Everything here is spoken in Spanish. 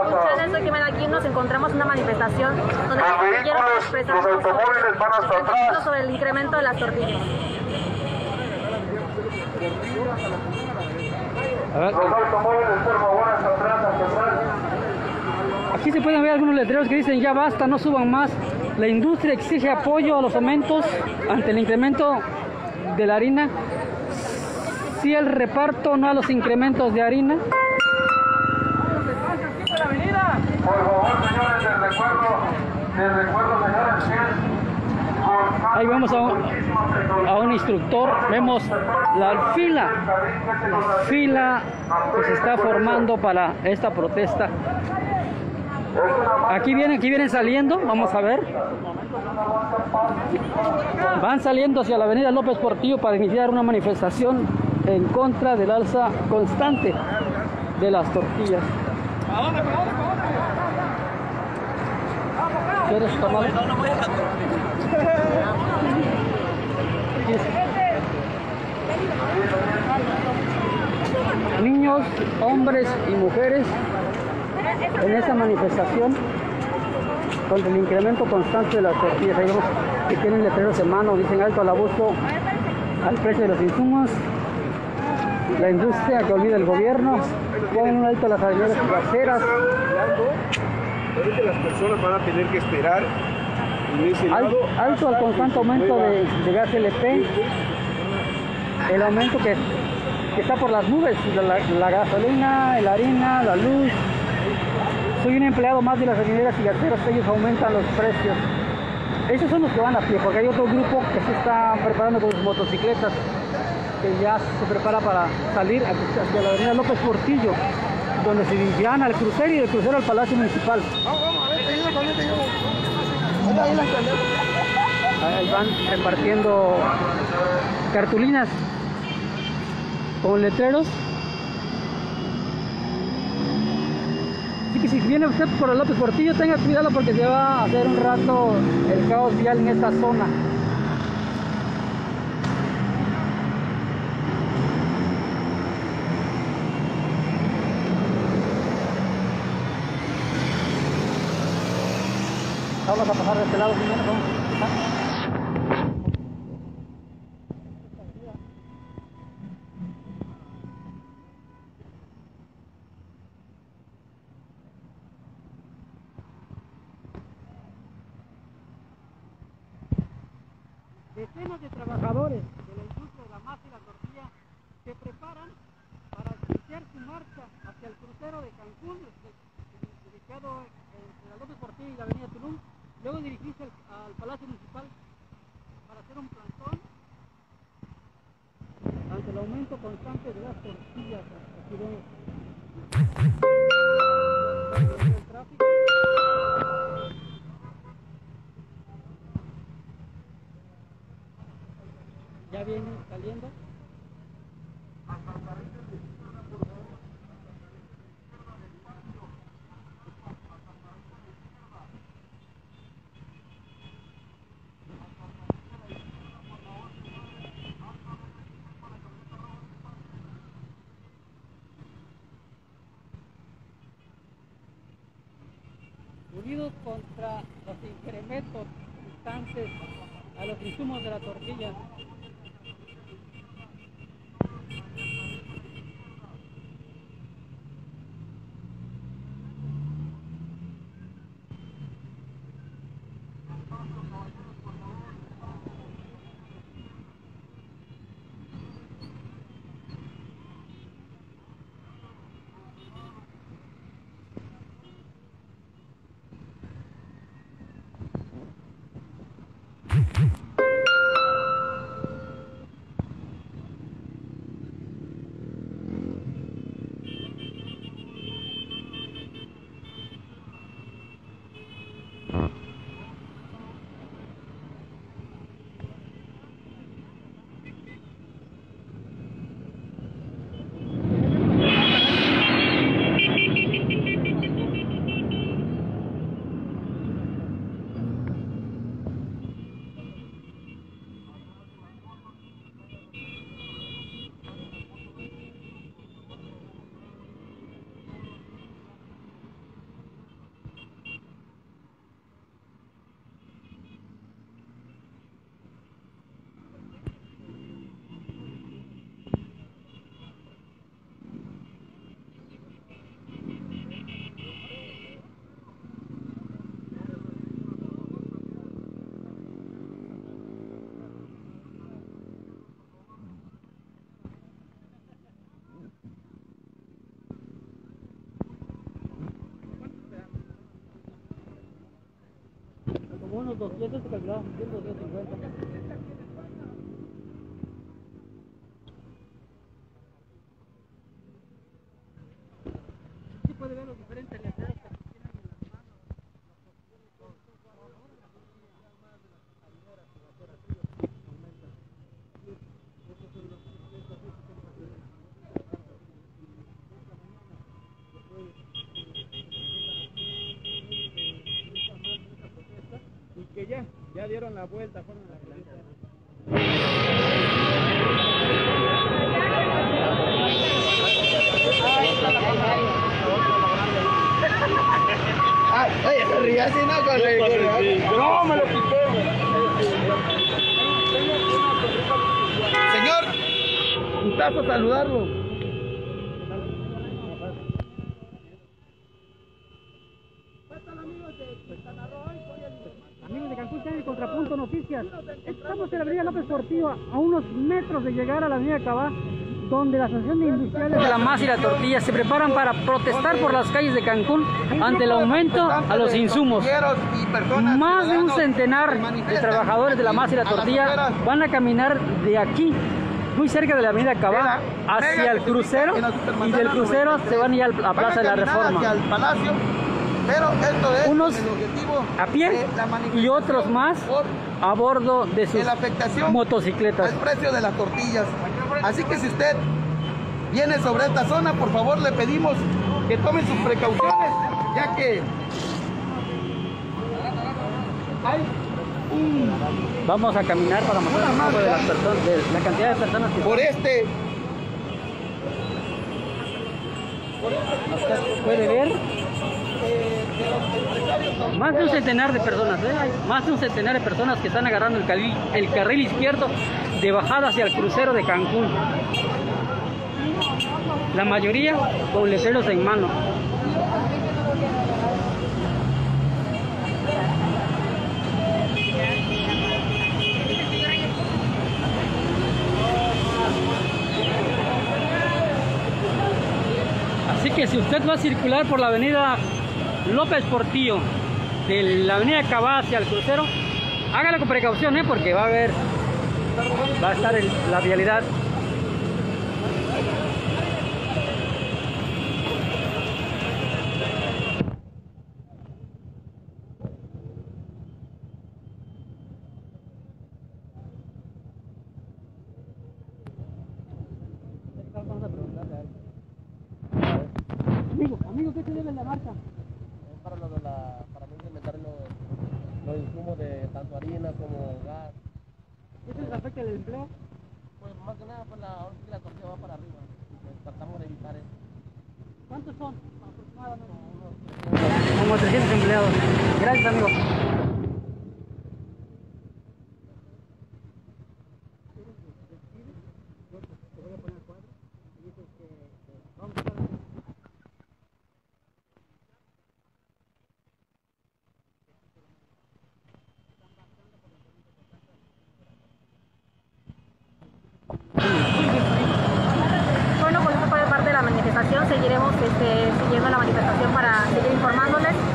Muchachos, aquí, nos encontramos una manifestación donde los automóviles van hasta atrás sobre el incremento de las tortillas. Los automóviles, por favor, hasta atrás, Aquí se pueden ver algunos letreros que dicen ya basta, no suban más. La industria exige apoyo a los aumentos ante el incremento de la harina. Sí el reparto, no a los incrementos de harina. Por favor, señores, les recuerdo, señores, ahí vamos a un instructor, vemos la fila que se está formando para esta protesta. Aquí vienen saliendo, vamos a ver. Van saliendo hacia la avenida López Portillo para iniciar una manifestación en contra del alza constante de las tortillas. ¿Quieres tomar? Niños, hombres y mujeres en esa manifestación contra el incremento constante de las tortillas. Ahí vemos que tienen letreros en mano, dicen alto al abuso al precio de los insumos, la industria que olvida el gobierno, ponen un alto a las avenidas traseras. Ahorita las personas van a tener que esperar en ese alto al constante aumento de gas LP, el aumento que está por las nubes, la gasolina, la harina, la luz. Soy un empleado más de las gasolineras y gaseras, ellos aumentan los precios. Esos son los que van a pie, porque hay otro grupo que se está preparando con sus motocicletas, que ya se prepara para salir hacia la avenida López Portillo, donde se dirigirán al crucero y del crucero al Palacio Municipal. Vamos, a ver, ahí van repartiendo cartulinas con letreros. Así que si viene usted por el López Portillo, tenga cuidado porque se va a hacer un rato el caos vial en esta zona. Vamos a pasar de este lado primero, vamos a pasar. Decenas de trabajadores de la industria de la masa y la tortilla se preparan para iniciar su marcha hacia el crucero de Cancún, dedicado entre la López Portillo y la avenida Tulum. Luego dirigirse al Palacio Municipal para hacer un plantón ante el aumento constante de las tortillas. Aquí vemos el tráfico. Ya vienen saliendo. Unidos contra los incrementos constantes a los insumos de la tortilla. unos 200 se calculaban 150. Sí puede ver los diferentes letreros que tienen en las manos, y que ya dieron la vuelta, fueron a la planta. Oye, se ríe así, ¿no? Con el... No, me lo quité. Señor, un gustazo saludarlo. Amigos de Cancún, están en Contrapunto Noticias. Estamos en la avenida López Portillo, a unos metros de llegar a la avenida Cabá, donde la asociación de industriales de la masa y la tortilla se preparan para protestar por las calles de Cancún ante el aumento a los insumos. Más de un centenar de trabajadores de la masa y la tortilla van a caminar de aquí, muy cerca de la avenida Cabá, hacia el crucero, y del crucero se van a ir a la Plaza de la Reforma. Pero esto es unos a pie y otros más a bordo de sus motocicletas. El precio de las tortillas. Así que si usted viene sobre esta zona, por favor le pedimos que tome sus precauciones, ya que hay un... Vamos a caminar para mostrar un poco de las personas, de la cantidad de personas que... Usted puede ver más de un centenar de personas, más de un centenar de personas que están agarrando el carril izquierdo de bajada hacia el crucero de Cancún. La mayoría con letreros en mano. Así que si usted va a circular por la avenida López Portillo, de la avenida Cabá hacia el crucero, hágalo con precaución, porque va a estar la vialidad. Vamos a preguntarle a él. Amigo, ¿qué te debe la marcha? Para mí meter los insumos de tanto harina como gas. ¿Eso les afecta el empleo? Pues más que nada, pues ahora sí que la tortilla va para arriba. Pues tratamos de evitar eso. ¿Cuántos son aproximadamente? Como 300 empleados. Gracias, amigo. Seguiremos siguiendo la manifestación para seguir informándoles.